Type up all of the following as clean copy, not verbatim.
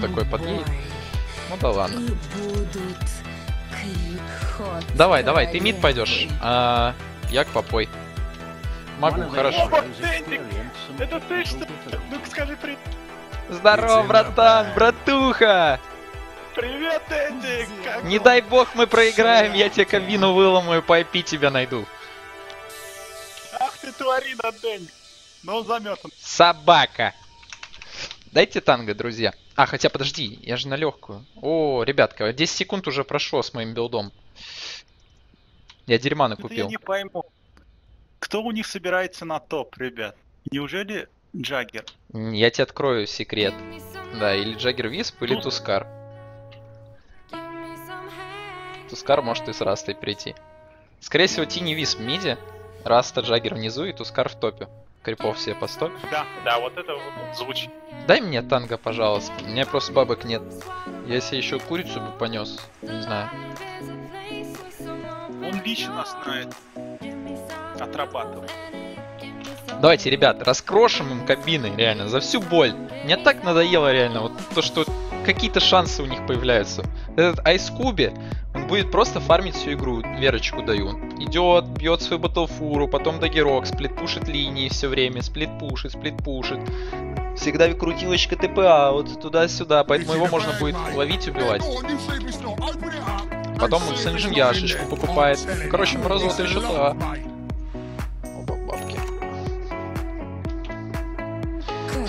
такой под ней. Ну да ладно. Давай, давай, ты мид пойдешь. А, я к попой. Могу, хорошо. Это ты что? Ну-ка скажи привет. Здорово, братан, братуха! Привет, Эдик! Не дай бог мы проиграем, я тебе кабину выломаю, по IP тебя найду. Ах ты тварина, Дэнни! Но он заметан. Собака! Дайте танго, друзья. А, хотя подожди, я же на легкую. О, ребятка, 10 секунд уже прошло с моим билдом. Я дерьма накупил. Я не пойму, кто у них собирается на топ, ребят? Неужели Джаггер? Я тебе открою секрет. Да, или Джаггер Висп, или Тускар. Тускар может и с Растой прийти. Скорее всего, Тини Висп миди, Раста Джаггер внизу и Тускар в топе. Крипов все по 100. Да, да, вот это звучит. Дай мне танго, пожалуйста. У меня просто бабок нет. Я себе еще курицу бы понес. Не знаю. Он лично нас нравит. Отрабатывает. Давайте, ребят, раскрошим им кабины, реально, за всю боль. Мне так надоело, реально, вот то, что какие-то шансы у них появляются. Этот Ice Cube, он будет просто фармить всю игру, верочку даю. Он идет, бьет свою батлфуру, потом даггерок, сплит-пушит линии все время, сплит-пушит. Всегда крутилочка ТПА, вот туда-сюда, поэтому его можно будет ловить, убивать. Потом он Сэнджин Яшечку покупает. Короче, мразота еще та.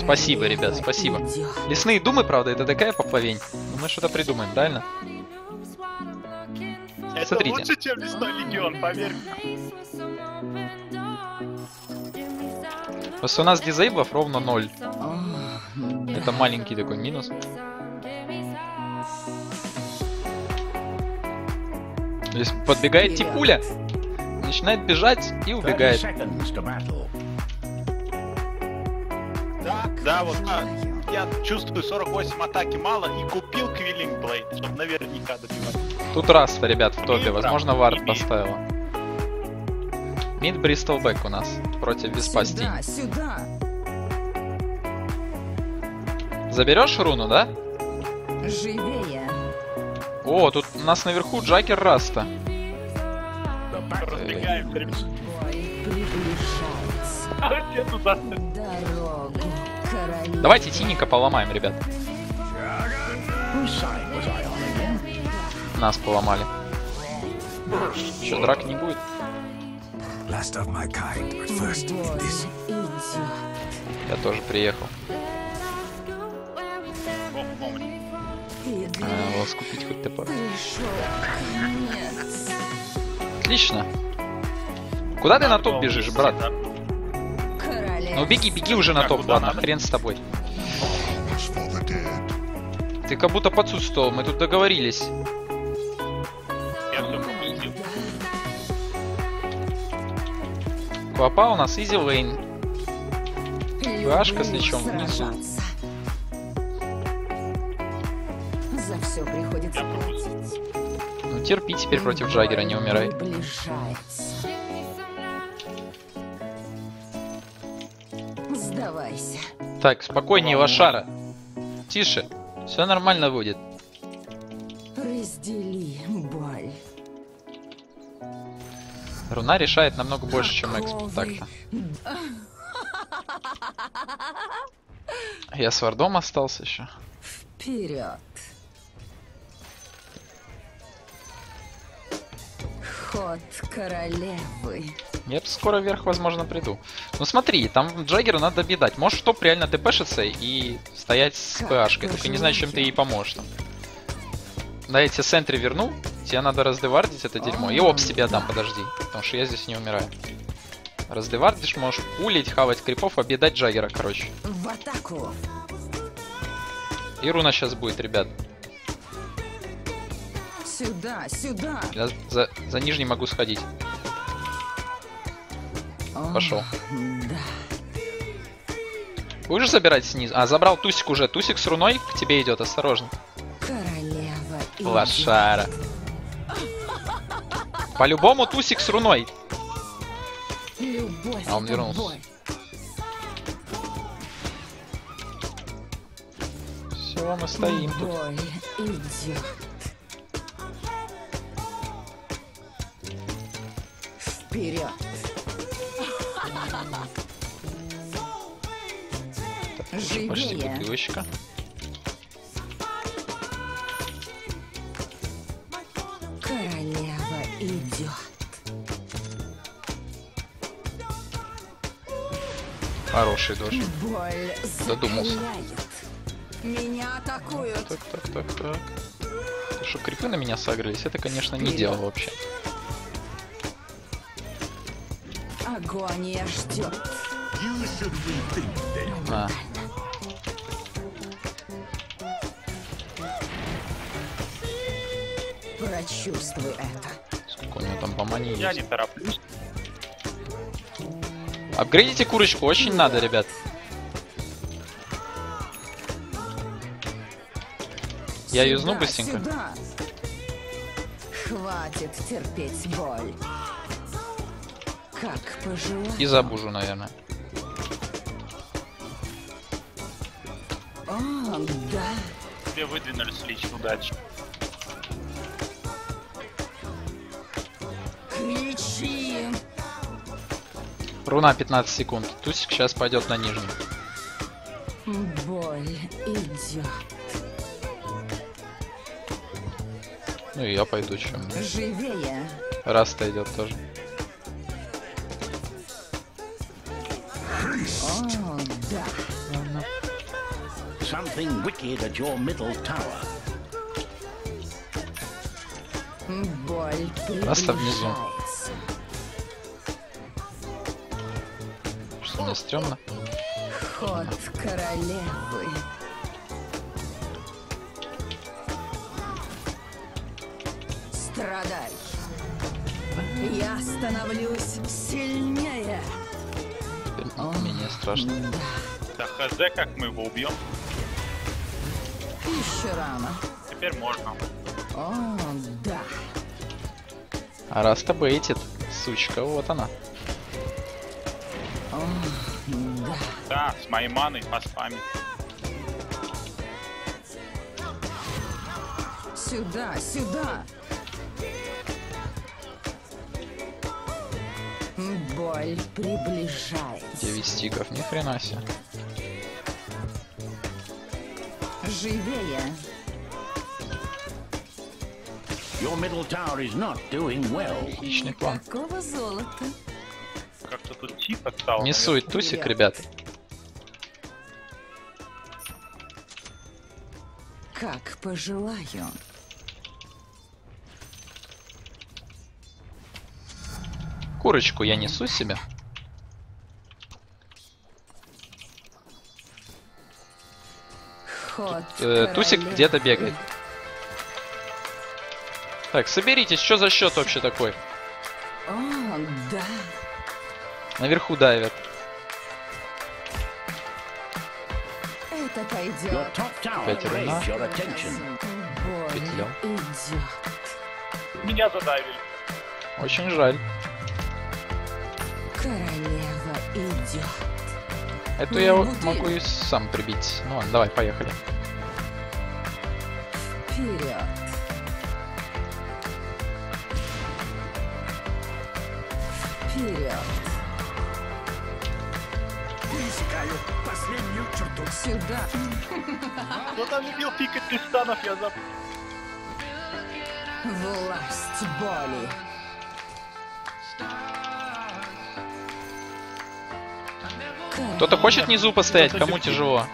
Спасибо, ребят, спасибо. Лесные думы, правда, это такая поплавень. Мы что-то придумаем, правильно? Это смотрите. Лучше, чем лесной легион, поверь. Просто у нас дизейблов ровно 0. Это маленький такой минус. Здесь подбегает типуля, начинает бежать и убегает. Да, вот я чувствую 48 атаки мало и купил Квиллинг Блейд, чтобы наверняка добивать. Тут Раста, ребят, в топе, возможно, вард поставила. Мид Бристлбэк у нас против Виспасти. Заберешь руну, да? Живее. О, тут у нас наверху Джаггер Раста. Разбегаем, ребят. Давайте Тиника поломаем, ребят. Нас поломали. Еще драк не будет. Я тоже приехал. Надо было скупить хоть ТП. Отлично. Куда ты на топ бежишь, брат? Ну беги, беги уже на топ, ладно, хрен с тобой. Ты как будто подсутствовал, мы тут договорились. Квапа у нас изи лейн. Вашка с лечом внизу. Ну терпи теперь против Джаггера, не умирай. Так, спокойнее, лошара. Тише, все нормально будет. Раздели боль. Руна решает намного больше, чем эксп. Так-то. Я с вардом остался еще. Вперед. Ход королевы. Я скоро вверх, возможно, приду. Ну смотри, там Джаггеру надо бедать. Может, топ реально тпшится и стоять с пашкой. Только не знаю, чем ты ей поможешь. Да, я тебе центре верну. Тебе надо раздевардить это дерьмо. И опс тебя дам, подожди. Потому что я здесь не умираю. Раздевардишь, можешь пулить, хавать крипов, обедать Джаггера, короче. В атаку. И руна сейчас будет, ребят. Сюда, сюда. Я за нижний могу сходить. Пошел. Будешь забирать снизу? А, забрал Тусик уже. Тусик с руной к тебе идет, осторожно. Лошара. По-любому Тусик с руной. А он вернулся. Все, чего мы стоим тут? Вперед! Так, пошли, бутылочка. Королева идет. Хороший дождь. Задумался. Меня атакуют. Так. Ты что, крипы на меня согрелись? Это, конечно, не дело вообще. Агония ждет. А. Прочувствуй это. Сколько у него там по мане есть? Я не тороплюсь. Апгрейдите курочку, очень надо, ребят. Я юзну быстренько. Сюда. Хватит терпеть боль. Как пожелаю. И забужу, наверное. О, да. Тебе выдвинулись лично, удачи. Кричи. Руна 15 секунд. Тусик сейчас пойдет на нижнюю. Боль идет. Ну и я пойду, чем. Живее. Раста идет тоже. О, да. Ладно. Something wicked at your middle tower. Раста внизу. Что у нас темно? Ход королевы. Страдай. Я становлюсь сильнее. О, мне страшно. Да хз, как мы его убьем? Еще рано. Теперь можно. О, да. А Раста бейтит, сучка, вот она. О, да. Да, с моей маной по спаме. Сюда, сюда. Боль приближается. 9 стиков, ни хрена себе. Живее. Your middle tower is not doing well. Отличный план. Какого золота? Как-то тут тип отстал. Не сует тусик, ребят. Как пожелаю. Курочку я несу себе. Тут, тусик где-то бегает. Так, соберитесь, что за счет вообще такой? О, да. Наверху давят. Это пойдет. Опять руна. Петлю. Меня задавили. Очень жаль. Королева идет. Эту я могу и сам прибить. Ну ладно, давай, поехали. Вперед. Вперед. Искают последнюю черту. Сюда. Кто там любил пикать пистанов, я забыл. Власть боли. Кто-то хочет внизу постоять, кому тяжело.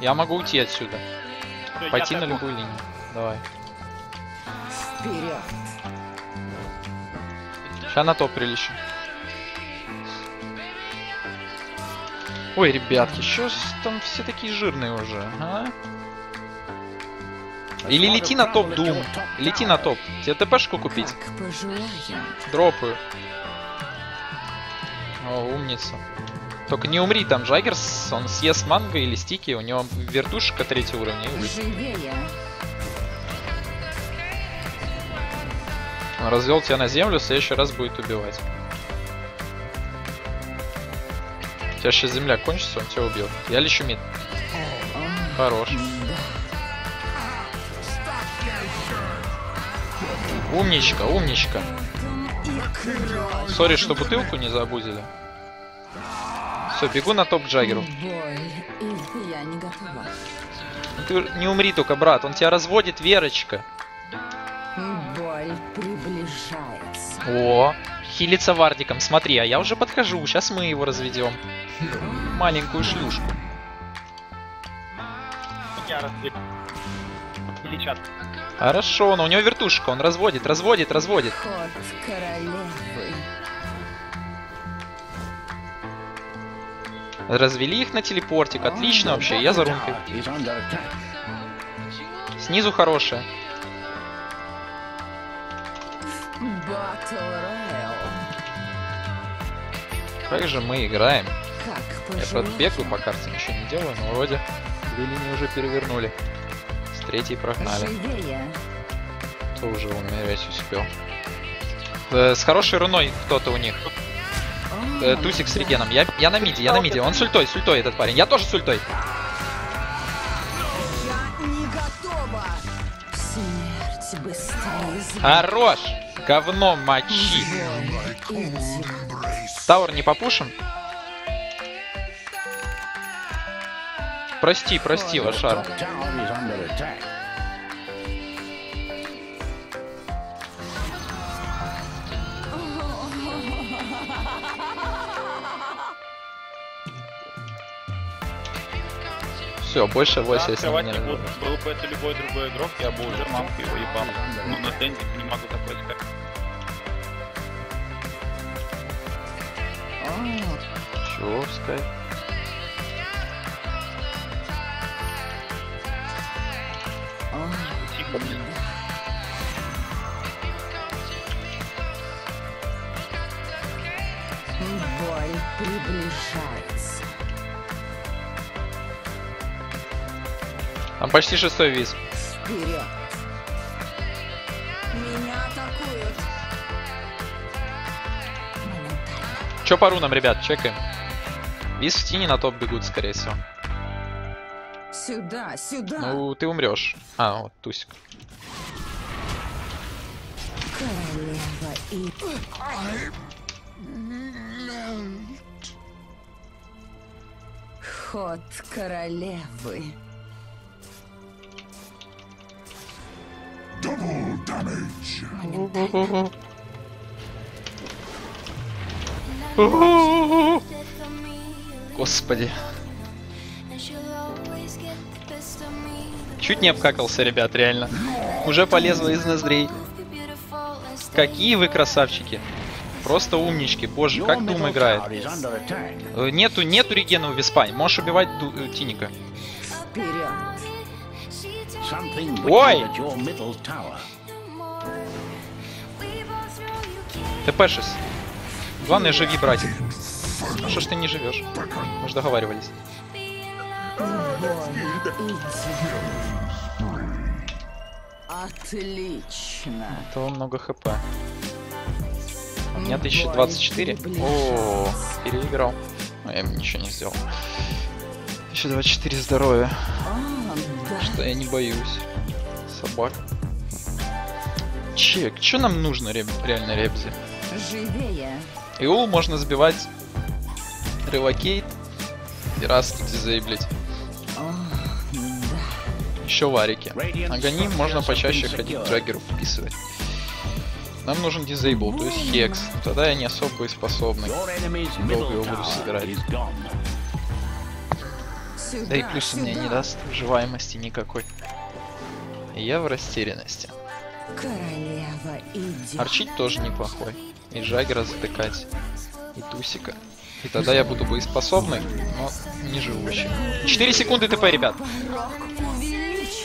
Я могу уйти отсюда. Пойти на любую линию. Давай. Вперед. Сейчас на топ прилечу. Ой, ребятки, что там все такие жирные уже, а? Или лети на топ, Doom. Лети на топ. Тебе ТПшку купить. Дропаю. О, умница. Только не умри, там Джаггер, он съест манго или стики, у него вертушка 3-й уровень. Он развел тебя на землю, в следующий раз будет убивать. У тебя сейчас земля кончится, он тебя убьет. Я лечу мид. Хорош. Умничка, умничка. Сори, что бутылку не забудили. Все, бегу на топ Джаггеру. Ты не умри только, брат. Он тебя разводит, Верочка. О, хилится вардиком. Смотри, а я уже подхожу. Сейчас мы его разведем. Маленькую шлюшку. Хорошо, но у него вертушка. Он разводит, разводит, разводит. Развели их на телепортик. Отлично вообще. Я за рункой. Снизу хорошая. Как же мы играем? Я, правда, бегаю по карте, ничего не делаю, но вроде две линии уже перевернули. С третьей прогнали. Кто уже умереть успел? С хорошей руной кто-то у них. Тусик с регеном. Я на миде, я на миде. Он с ультой этот парень. Я тоже с ультой. Хорош! Говно мочи. Тауэр не попушим? Прости, прости, лошар. Все, больше 8, если не надо. Был бы это любой другой игрок, я бы уже мамку его ебал. Но на тенде не могу такой сказать. Чего вскай? Тихо, блин. Боль приближается. Там почти шестой виз. Вперед. Меня атакуют. Чё по рунам, ребят, чекаем. Виз в тени на топ бегут, скорее всего. Сюда, сюда. Ну, ты умрешь. А, вот, тусик. Ход королевы. Господи. Чуть не обкакался, ребят, реально. Уже полезло из ноздрей. Какие вы красавчики. Просто умнички. Боже, как Doom играет. Нету регена в Виспань. Можешь убивать Тиника. Ой! ТП-6. Главное, живи, братик. А что ж ты не живешь? Мы же договаривались. Отлично. Этого много хп. У меня 1024. О, переиграл. Но я ничего не сделал. 1024 здоровья. Что я не боюсь. Собак. Чек, что нам нужно, реально, ребзи? Живее. Иул можно сбивать. Релокейт. И Расту дизейблить. Еще варики. Агоним можно почаще ходить к Джаггеру вписывать. Нам нужен дизейбл, то есть хекс. Тогда я не особо и способный. Долго его буду собирать. Да и плюс у меня не даст выживаемости никакой. И я в растерянности. Арчить тоже неплохой. И Джаггера затыкать. И Тусика. И тогда я буду боеспособный, но не живущий. 4 секунды ТП, ребят.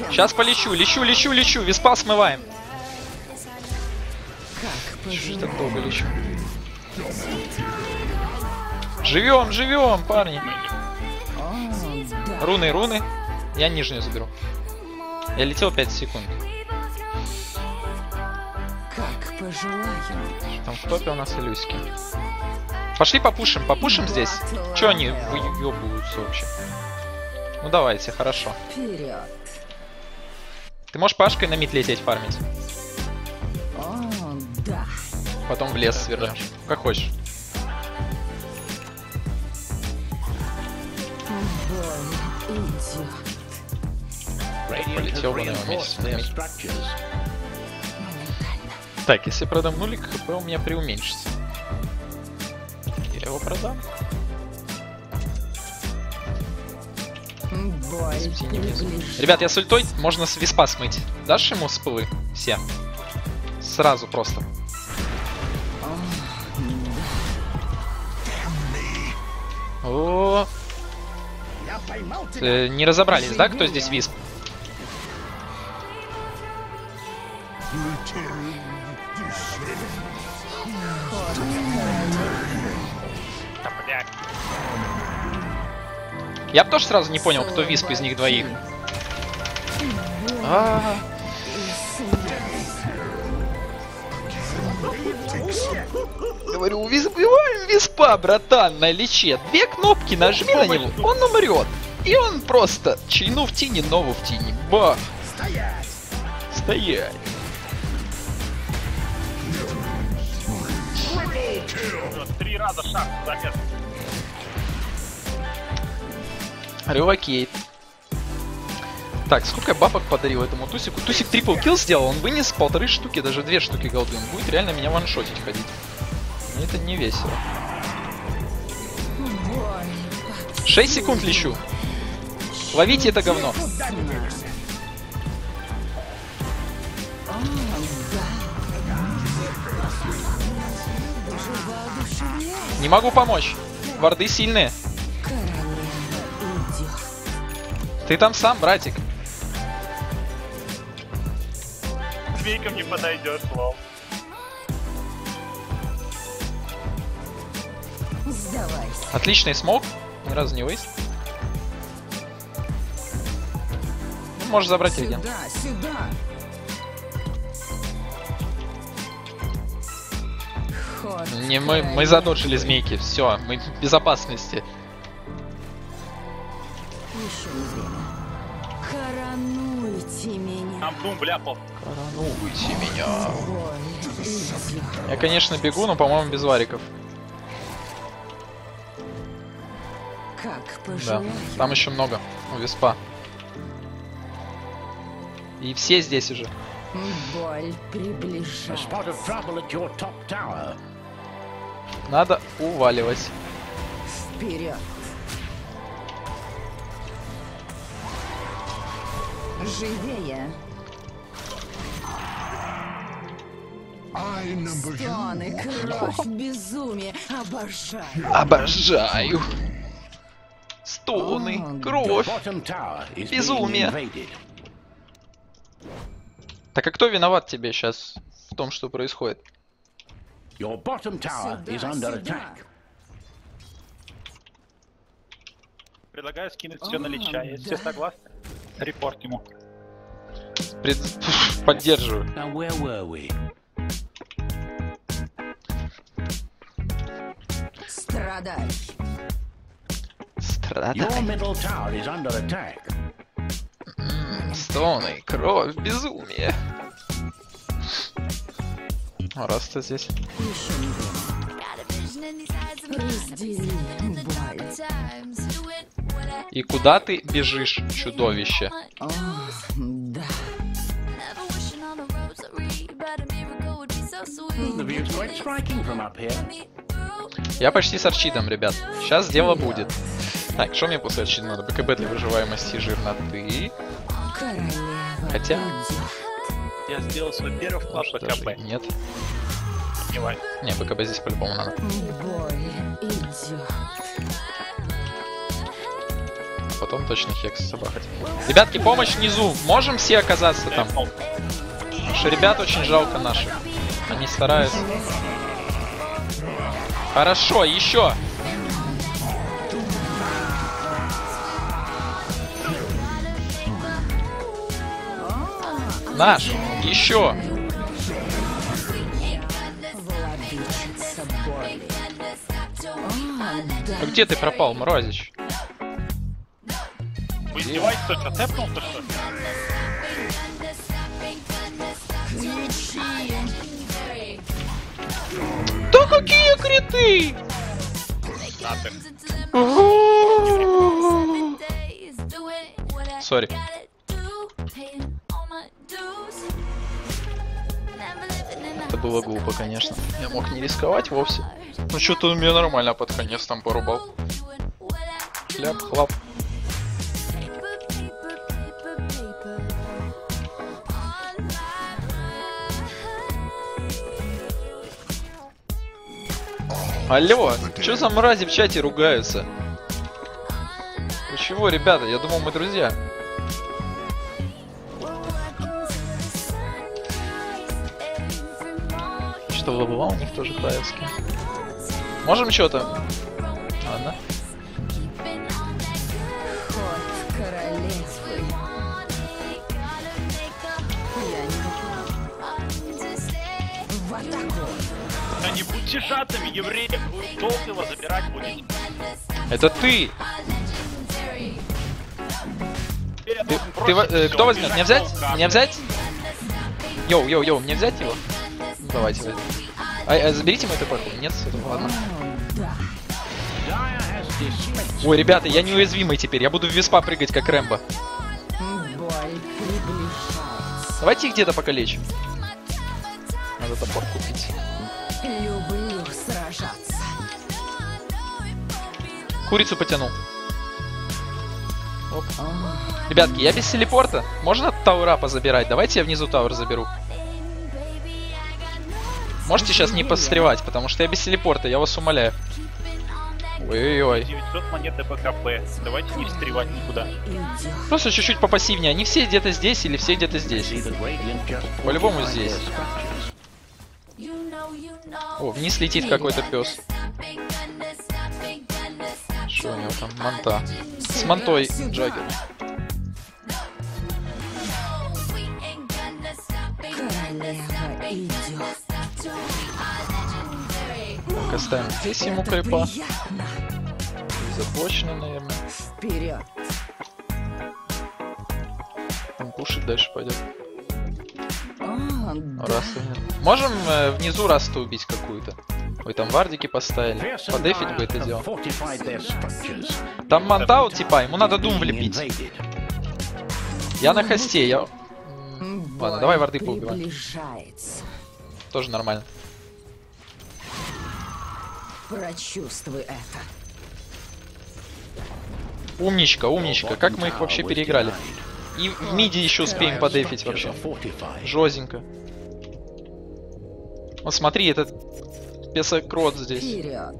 Сейчас полечу, лечу. Виспа смываем. Чего ж так долго лечу? Живем, парни. Руны. Я нижнюю заберу. Я летел 5 секунд. Как пожелаем. Там в топе у нас илюськи. Пошли попушим здесь. Че они выебываются вообще? Ну давайте, хорошо. Ты можешь пашкой на мид лететь фармить. Потом в лес свернешь. Как хочешь. Полетел бы на его месте. Так, если продам нулик, хп у меня приуменьшится. Или его продам? Ребят, я с ультой, можно с виспа смыть. Дашь ему спылы? Все. Сразу просто. О, не разобрались, да, кто здесь висп? Я бы тоже сразу не понял, кто висп из них двоих. Говорю, убиваем виспа, братан, на лече. Две кнопки нажми на него, он умрет. И он просто чайну в тени, нову в тени. Бах! Стоять! Стоять! Три раза шаг запер. Релокейт. Так, сколько я бабок подарил этому тусику? Тусик трипл-килл сделал, он вынес полторы штуки, даже две штуки голды. Он будет реально меня ваншотить ходить. Но это не весело. 6 секунд лечу. Ловите это говно. Не могу помочь. Варды сильные. Ты там сам, братик. Змейком не подойдешь, лол. Отличный смог. Ни разу не выйдет. Можешь забрать реген. Не, мы задоджили змейки. Все, мы в безопасности. Коронуйте меня. Коронуйте меня. Я, конечно, бегу, но, по-моему, без вариков. Как пожелаю. Да. Там еще много. У виспа. И все здесь уже. Боль приближается. Надо уваливать. Вперед. Живее. Стоны, кровь, безумие, обожаю. Обожаю. Стоны, кровь, безумие. Так а кто виноват тебе сейчас в том, что происходит? Предлагаю скинуть все на лича, если все согласны. Репорт ему. Поддерживаю. Страдай. Страдай. Стоны, кровь, безумие. Раста здесь. И куда ты бежишь, чудовище? О, да. Я почти с арчидом, ребят. Сейчас дело будет. Так, что мне после арчида надо? БКБ для выживаемости жирноты. Хотя... Я сделал свой первый вклад в БКБ. Нет. Не, БКБ здесь по-любому надо. Потом точно хекс собрать. Ребятки, помощь внизу. Можем все оказаться там? Потому что ребят очень жалко наших. Они стараются. Хорошо, еще. Наш, еще. А где ты пропал, Мразич? Вы издеваетесь, что-то цепнул, то что? Да какие криты! Сори. Это было глупо, конечно. Я мог не рисковать вовсе. Ну что-то он меня нормально под конец там порубал. Хляп-хлап. Алло, чё за мрази в чате ругаются? Вы чего, ребята? Я думал, мы друзья. Что лобовал у них тоже краевский. Можем что-то? Ладно. Да не будьте шатами, евреев, долго забирать будете. Это ты! Ты кто возьмет? Мне взять? Мне взять? Йоу, мне взять его? Ну, давайте. Заберите мой ТП. Нет, ладно. Ой, ребята, я неуязвимый теперь. Я буду в виспа прыгать, как Рэмбо. Давайте их где-то покалечим. Надо топор купить. Люблю сражаться. Курицу потянул. Оп. Ребятки, я без телепорта. Можно таура позабирать? Давайте я внизу тауэр заберу. Можете сейчас не подстревать, потому что я без телепорта, я вас умоляю. Ой-ой-ой. 900 монет ДПКП. Давайте не встревать никуда. Просто чуть-чуть попассивнее. Они все где-то здесь или все где-то здесь? По-любому здесь. О, вниз летит какой-то пес. Что у него там? Манта. С мантой Джаггер. Так, оставим здесь ему крипа. Заблочено, наверное. Вперед. Он пушит, дальше пойдет. Расту. Можем внизу Расту убить какую-то. Ой, там вардики поставили. Подефить бы это дело. Там мантау, типа, ему надо Doom влепить. Я на хосте, я... Ладно, давай варды поубиваем. Тоже нормально. Прочувствуй это. Умничка, умничка. Как мы их вообще переиграли? И в миди еще успеем подефить вообще. Жозенько. Вот смотри, этот песокрот здесь. Вперед.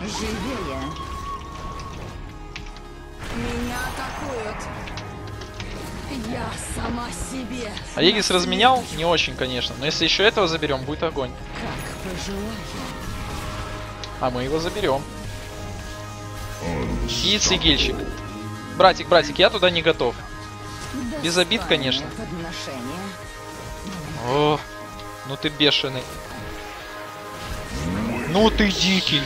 Живее. Меня атакуют. Я сама себе. А Егис разменял? Не очень, конечно. Но если еще этого заберем, будет огонь. Как пожелаю. А мы его заберем. И цигельщик. Братик, братик, я туда не готов. Без обид, конечно. О, ну ты бешеный. Ну ты дикий.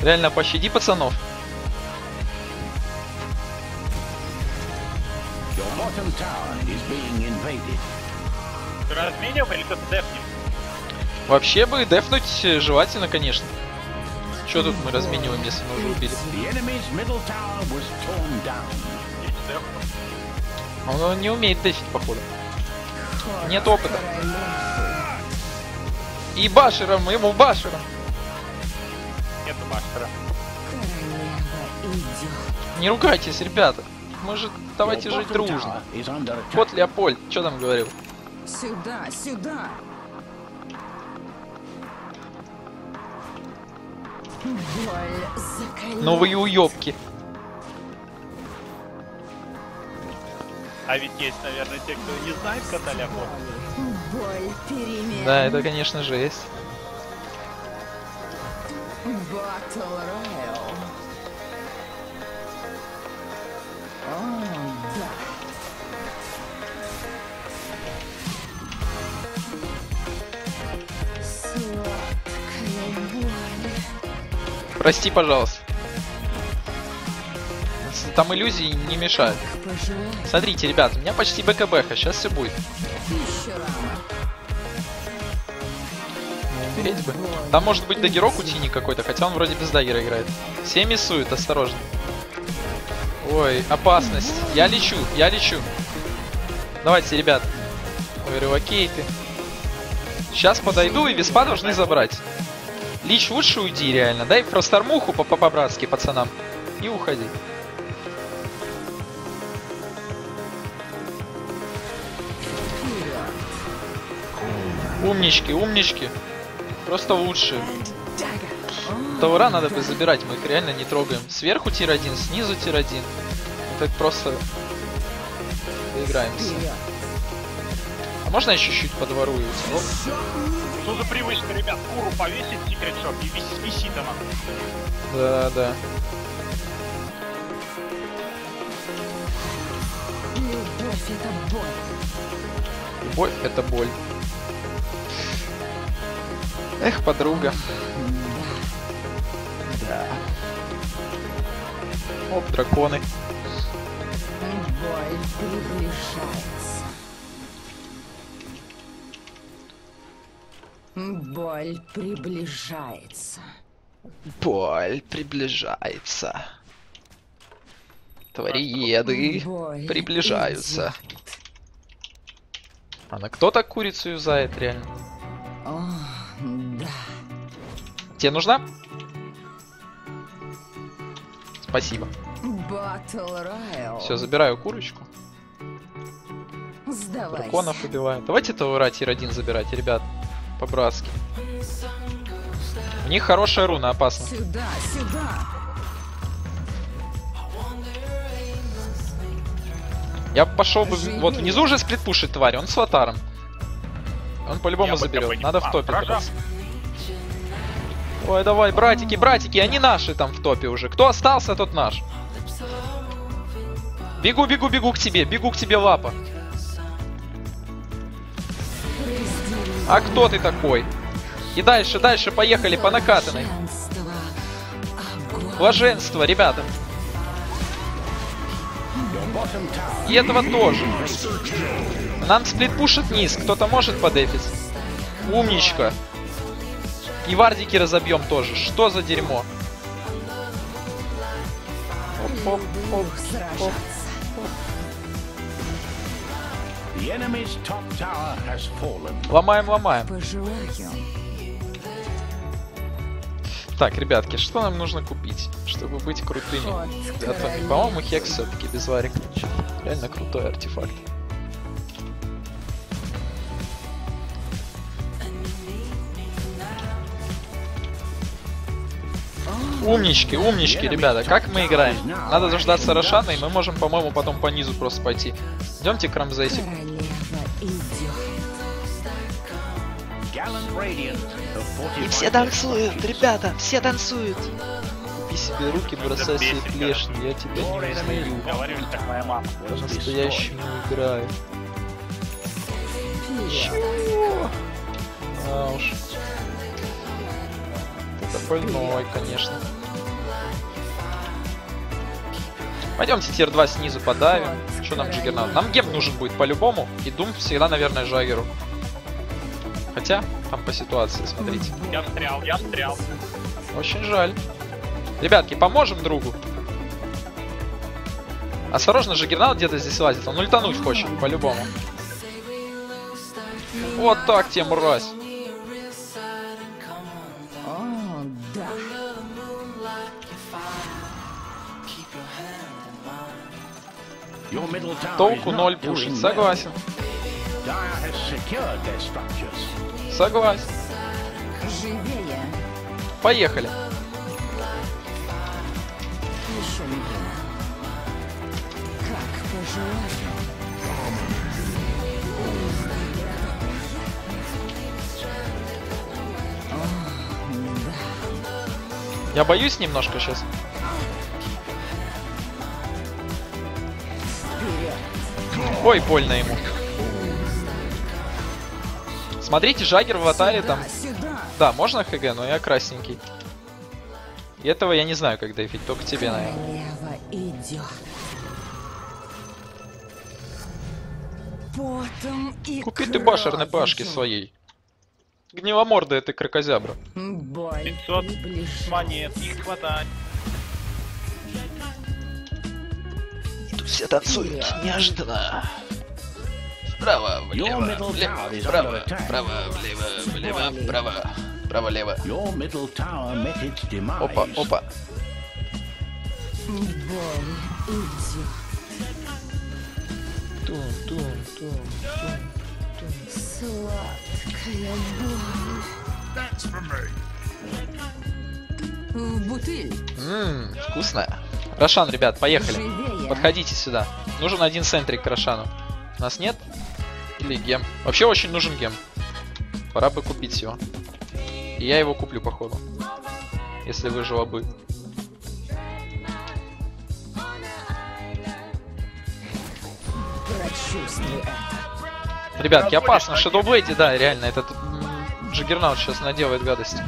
Реально, пощади пацанов. Разменим или как дефнем? Вообще бы дефнуть желательно, конечно. Чё тут мы размениваем, если мы уже убили? Он не умеет дефить, походу. Нет опыта. И башером, ему башером. Нету башера. Не ругайтесь, ребята. Мы же давайте жить дружно. Вот Леопольд, чё там говорил? Сюда, сюда. Новые уёбки. А ведь есть, наверное, те, кто не знает кота Леопольда. Да, это, конечно, жесть. Прости, пожалуйста. там иллюзии не мешают. Смотрите, ребят, у меня почти БКБ, сейчас все будет. Умереть бы. Там может быть даггерок у Тини какой-то, хотя он вроде без даггера играет. Все миссуют, осторожно. Ой, опасность. Я лечу, я лечу. Давайте, ребят. Говорю, окей ты. Сейчас подойду и виспа должны забрать. Лич, лучше уйди, реально. Дай просто армуху по-братски пацанам. И уходи. Умнички, умнички. Просто лучше. Таура надо бы забирать, мы их реально не трогаем. Сверху тир 1, снизу тир 1. Мы так просто поиграемся. А можно еще чуть-чуть подворую? Что за привычка, ребят? Куру повесить, секретшоп, и висит она. Да, да. Любовь — это боль. Любовь — это боль. Эх, подруга. Да. Оп, драконы. Боль приближается. Боль приближается. Боль приближается. Твариеды приближаются. Она кто так курицу юзает, реально? О, да. Тебе нужна? Спасибо. Все, забираю курочку. Сдавайся. Драконов убиваю. Давайте Таура тир 1 забирать, ребят. По-братски. У них хорошая руна, опасно. Сюда, сюда. Я пошел бы... Живи. Вот внизу уже сплит пушит тварь, он с лотаром. Он по-любому заберет, надо в топе. Ой, давай, братики, братики, они наши там в топе уже. Кто остался, тот наш. Бегу, бегу, бегу к тебе, лапа. А кто ты такой? И дальше, дальше, поехали по накатанной. Блаженство, ребята. И этого тоже. Нам сплит пушит низ, кто-то может подефить. Умничка. И вардики разобьем тоже. Что за дерьмо? Оп, оп, оп, оп. Ломаем, ломаем. Так, ребятки, что нам нужно купить, чтобы быть крутыми? По-моему, Хекс все-таки без варика. Реально крутой артефакт. Умнички, умнички, ребята. Как мы играем? Надо дождаться Рошана, и мы можем, по-моему, потом по низу просто пойти. Идемте к Рамзесик. И все танцуют, ребята, все танцуют. Купи себе руки, бросай себе плешни, я тебя не узнаю. Я по-настоящему играю. Чего? А уж. Это больной, конечно. Пойдемте тир 2 снизу подавим. Что нам Джаггернаут? Нам гем нужен будет по-любому. И Doom всегда, наверное, Джаггеру. Хотя, там по ситуации, смотрите. Я встрял, я встрял. Очень жаль. Ребятки, поможем другу. Осторожно, Джаггернаут где-то здесь лазит. Он ультануть хочет, по-любому. Вот так тебе, мразь. Толку 0 пушит, согласен. Согласен. Поехали. Я боюсь немножко сейчас. Ой, больно ему. Смотрите, Джаггер в атаре там. Да, можно ХГ, но я красненький. И этого я не знаю, как дефить, только тебе, наверное. Купи ты башер на башке своей. Гниломорда этой крокозябра. 500 монет, не хватает. Тут все танцуют, неожиданно. Справа, влево, влево, справа, право, влево, влево, право, право, влево. Опа, опа. Сладкая боль. Бутыль. Вкусная. Рошан, ребят, поехали. Живее. Подходите сюда. Нужен один центрик к Рошану. Нас нет? Или гем? Вообще очень нужен гем. Пора бы купить его. И я его куплю, походу. Если выжила бы. Ребятки, опасно. Шедоблэйди, да, реально. Этот Джаггернаут сейчас наделает гадости.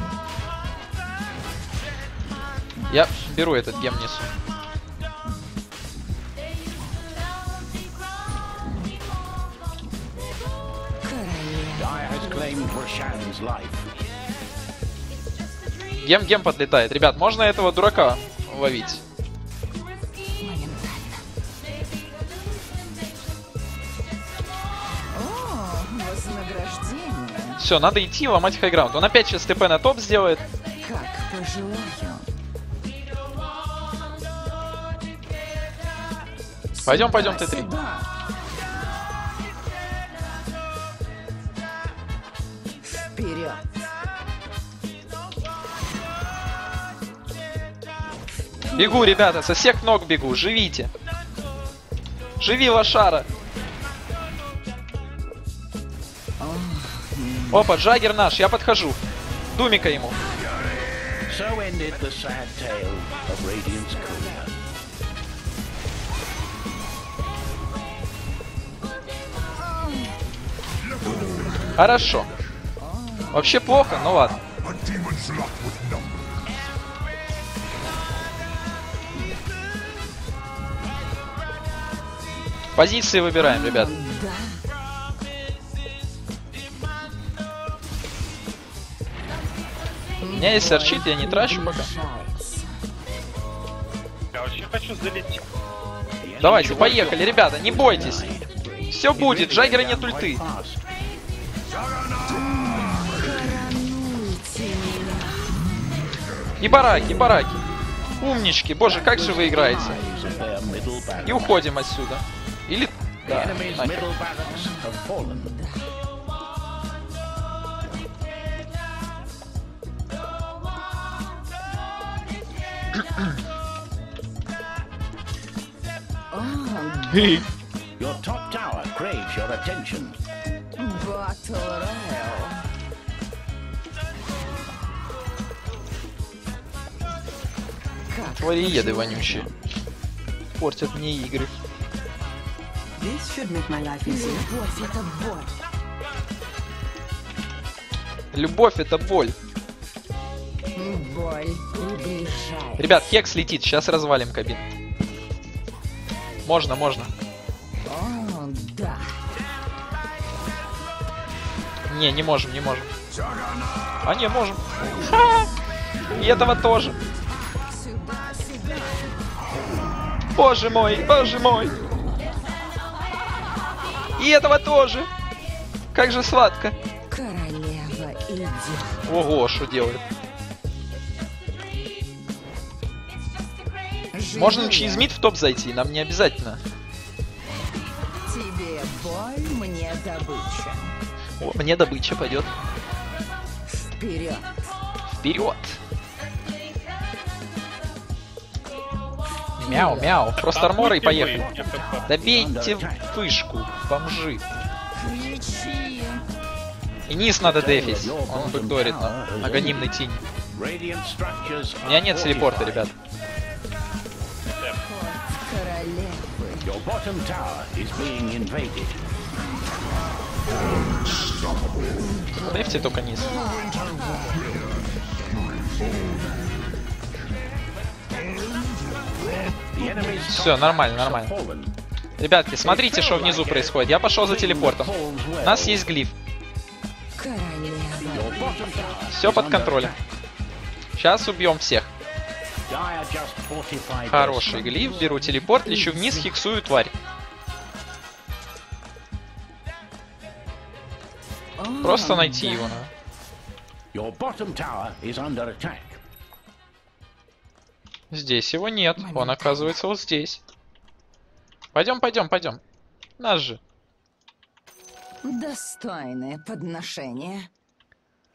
Я беру этот гем, несу. Гем подлетает. Ребят, можно этого дурака ловить? Все, надо идти ломать хайграунд. Он опять сейчас ТП на топ сделает. Как пожелаю. Пойдем, пойдем, Т3. Вперед. Бегу, ребята, со всех ног бегу. Живите. Живи, лошара. Опа, Джаггер наш, я подхожу. Думика ему. Хорошо. Вообще плохо, но ладно. Позиции выбираем, ребят. У меня есть арчит, я не трачу пока. Я вообще хочу залететь. Давайте, поехали, ребята, не бойтесь. Все будет, Джаггера нет ульты. И бараки, бараки. Умнички, боже, как же вы играете. И уходим отсюда. Или... Да, нахер. Your top tower craves your attention. Battle Royale. Твариеды вонючие. Портят мне игры. Любовь это боль. Любовь это боль. Ребят, Хекс летит, сейчас развалим кабин. Можно, можно. О, да. Не, не можем, не можем. А не, можем. И этого тоже. Боже мой, боже мой. И этого тоже. Как же сладко. Ого, что делает? Можно через мид в топ зайти, нам не обязательно. Тебе бой, мне добыча. О, мне добыча пойдет. Вперед. Вперед. Мяу, мяу. Просто арморы и поехали. Добейте вышку, бомжи. И низ надо дефить. Он бэкдорит нам. Анонимный тень. У меня нет телепорта, ребят. Дефьте только низ. Все, нормально, нормально. Ребятки, смотрите, что внизу происходит. Я пошел за телепортом. У нас есть глиф. Все под контролем. Сейчас убьем всех. Хороший глиф. Беру телепорт, лечу вниз, хиксую тварь. Просто найти его надо. Здесь его нет. Он оказывается вот здесь. Пойдем, пойдем, пойдем. Нас же. Достойное подношение.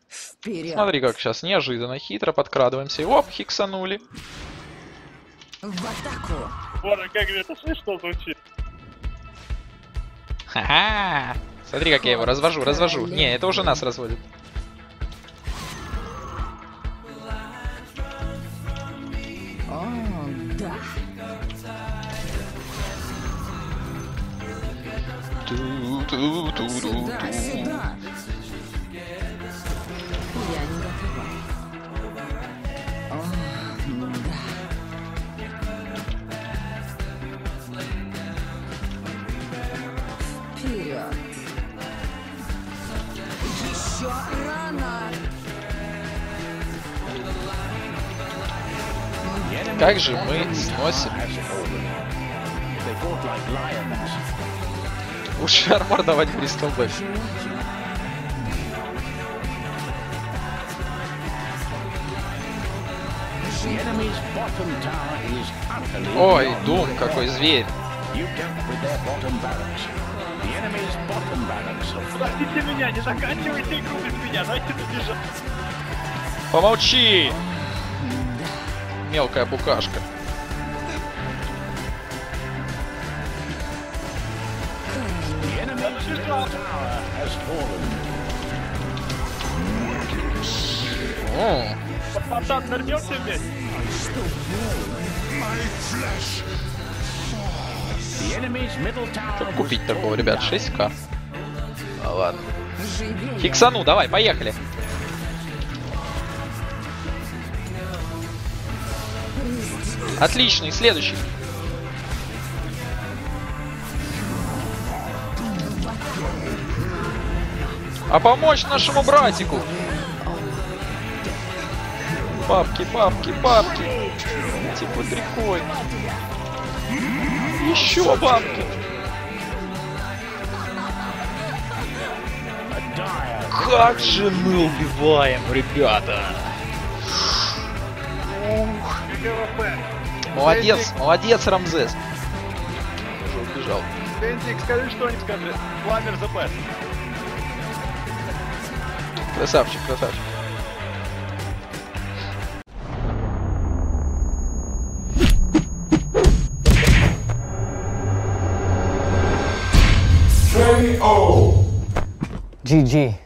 Вперед. Смотри, как сейчас неожиданно хитро подкрадываемся. И оп, хиксанули. В атаку. Боже, как же это смешно звучит. Ха-ха. Смотри, как я его развожу, развожу. Не, это уже нас разводит. Сюда. Я не готова. О, ну да. Вперед. Еще рано. Как же мы сносим? Лучше армор давать Бристлбэк. Ой, Doom, какой зверь. Простите меня, не заканчивайте игру без меня, дайте добежать. Помолчи! Мелкая букашка. Потом вернемся вместе. Как купить такого, ребят? 6К. А, ладно. Хиксану, давай, поехали. Отличный, следующий. А помочь нашему братику. Бабки, бабки, бабки. Типа приходит. Еще бабки. Как же мы убиваем, ребята. Ух. Молодец, молодец, Рамзес. Уже убежал. Бендик, скажи что-нибудь, скажи. Пламер ЗП. Красавчик, красавчик. GG.